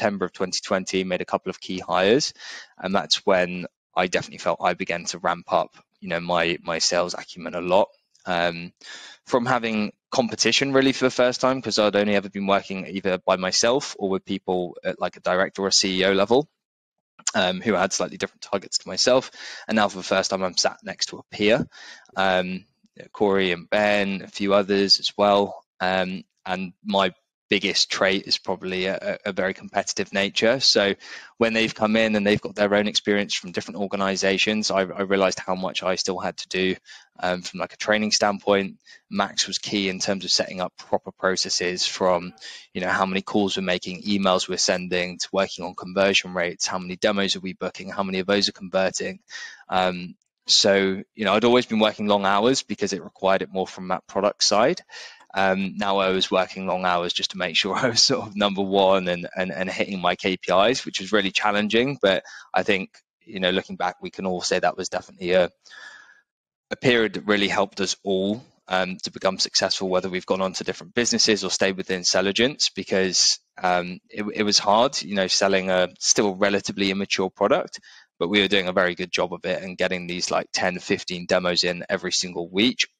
September of 2020, made a couple of key hires, and that's when I definitely felt I began to ramp up, you know, my sales acumen a lot. From having competition really for the first time, because I'd only ever been working either by myself or with people at like a director or a CEO level, who had slightly different targets to myself. And now for the first time, I'm sat next to a peer, Corey and Ben, a few others as well. And my biggest trait is probably a very competitive nature. So when they've come in and they've got their own experience from different organizations, I realized how much I still had to do from like a training standpoint. Max was key in terms of setting up proper processes from, you know, how many calls we're making, emails we're sending, to working on conversion rates, how many demos are we booking, how many of those are converting. So, you know, I'd always been working long hours because it required it more from that product side. Now I was working long hours just to make sure I was sort of number one and hitting my KPIs, which was really challenging. But I think, you know, looking back, we can all say that was definitely a period that really helped us all to become successful, whether we've gone on to different businesses or stayed within Selligence, because it was hard, you know, selling a still relatively immature product. But we were doing a very good job of it and getting these like 10, 15 demos in every single week,